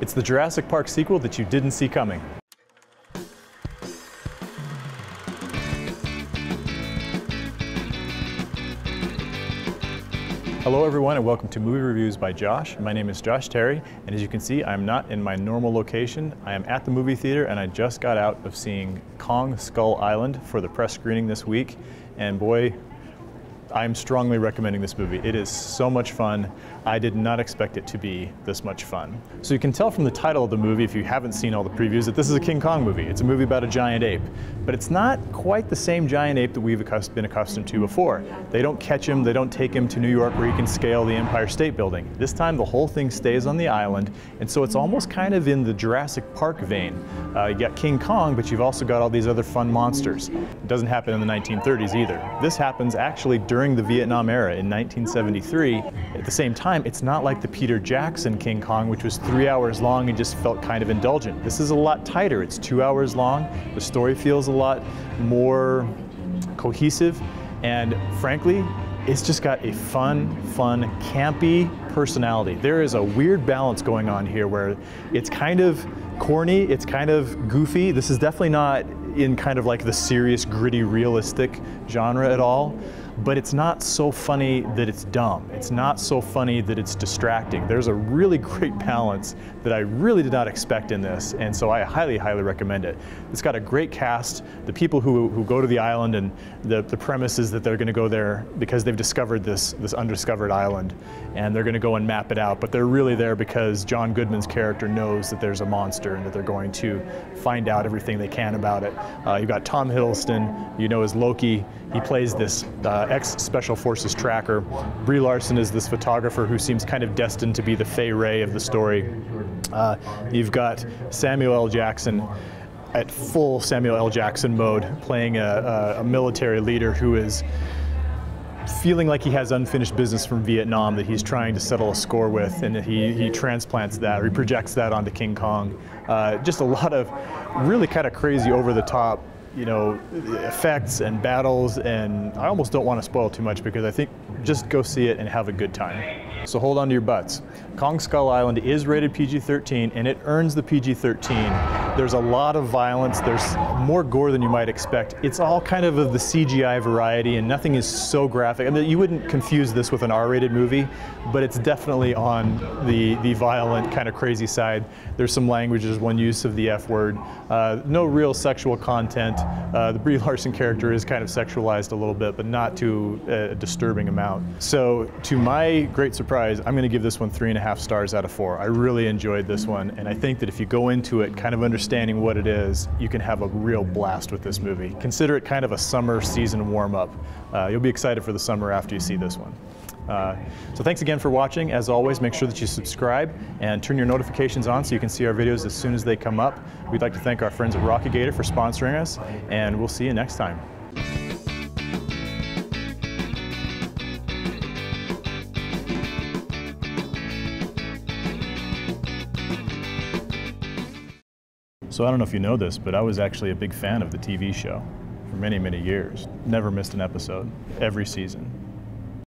It's the Jurassic Park sequel that you didn't see coming. Hello everyone and welcome to Movie Reviews by Josh. My name is Josh Terry, and as you can see, I'm not in my normal location. I am at the movie theater, and I just got out of seeing Kong: Skull Island for the press screening this week, and boy, I'm strongly recommending this movie. It is so much fun. I did not expect it to be this much fun. So you can tell from the title of the movie, if you haven't seen all the previews, that this is a King Kong movie. It's a movie about a giant ape, but it's not quite the same giant ape that we've been accustomed to before. They don't catch him, they don't take him to New York where he can scale the Empire State Building. This time the whole thing stays on the island, and so it's almost kind of in the Jurassic Park vein. You got King Kong, but you've also got all these other fun monsters. It doesn't happen in the 1930s either. This happens actually during the Vietnam era in 1973. At the same time, it's not like the Peter Jackson King Kong, which was 3 hours long and just felt kind of indulgent. This is a lot tighter. It's 2 hours long. The story feels a lot more cohesive, and frankly, it's just got a fun, campy personality. There is a weird balance going on here where it's kind of corny, it's kind of goofy. This is definitely not in kind of like the serious, gritty, realistic genre at all. But it's not so funny that it's dumb. It's not so funny that it's distracting. There's a really great balance that I really did not expect in this, and so I highly recommend it. It's got a great cast. The people who go to the island, and the premise is that they're gonna go there because they've discovered this undiscovered island, and they're gonna go and map it out, but they're really there because John Goodman's character knows that there's a monster and that they're going to find out everything they can about it. You've got Tom Hiddleston, you know, as Loki. He plays this ex-Special Forces tracker. Brie Larson is this photographer who seems kind of destined to be the Faye Ray of the story. You've got Samuel L. Jackson at full Samuel L. Jackson mode, playing a military leader who is feeling like he has unfinished business from Vietnam that he's trying to settle a score with, and he transplants that, or he projects that onto King Kong. Just a lot of really kind of crazy over-the-top, you know, effects and battles, and I almost don't want to spoil too much because I think just go see it and have a good time. So hold on to your butts. Kong: Skull Island is rated PG-13, and it earns the PG-13. There's a lot of violence, there's more gore than you might expect. It's all kind of the CGI variety, and nothing is so graphic. I mean, you wouldn't confuse this with an R-rated movie, but it's definitely on the violent, kind of crazy side. There's some language, there's one use of the F word. No real sexual content. The Brie Larson character is kind of sexualized a little bit, but not to a disturbing amount. So to my great surprise, I'm going to give this one 3.5 stars out of 4. I really enjoyed this one, and I think that if you go into it kind of understanding what it is, you can have a real blast with this movie. Consider it kind of a summer season warm-up. You'll be excited for the summer after you see this one. So thanks again for watching. As always, make sure that you subscribe and turn your notifications on so you can see our videos as soon as they come up. We'd like to thank our friends at Rockagator for sponsoring us, and we'll see you next time. So I don't know if you know this, but I was actually a big fan of the TV show for many, many years. Never missed an episode, every season.